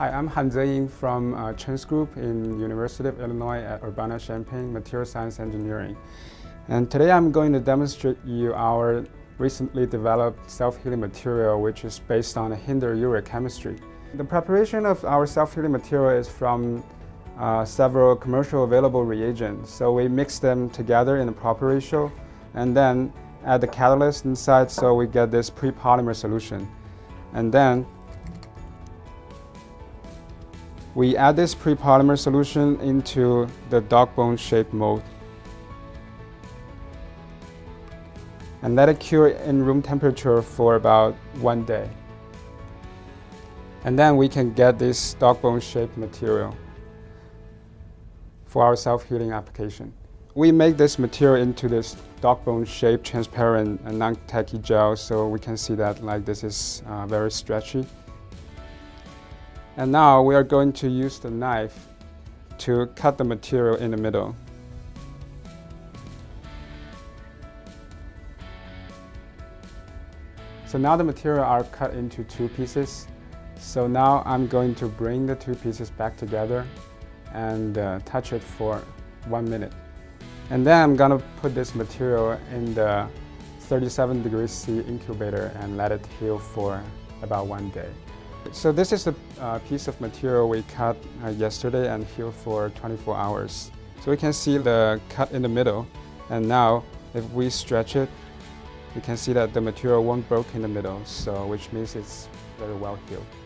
Hi, I'm Han Zeying from Chen's group in University of Illinois at Urbana-Champaign, Material Science Engineering. And today I'm going to demonstrate you our recently developed self-healing material, which is based on a hindered urea chemistry. The preparation of our self-healing material is from several commercially available reagents. So we mix them together in the proper ratio and then add the catalyst inside, so we get this pre-polymer solution. And then we add this pre-polymer solution into the dog bone shaped mold and let it cure in room temperature for about 1 day. And then we can get this dog bone shaped material for our self-healing application. We make this material into this dog bone shaped, transparent and non-tacky gel, so we can see that like this is very stretchy. And now we are going to use the knife to cut the material in the middle. So now the material are cut into two pieces. So now I'm going to bring the two pieces back together and touch it for 1 minute. And then I'm gonna put this material in the 37 degrees C incubator and let it heal for about 1 day. So this is the piece of material we cut yesterday and healed for 24 hours. So we can see the cut in the middle, and now if we stretch it, we can see that the material won't break in the middle, so which means it's very well healed.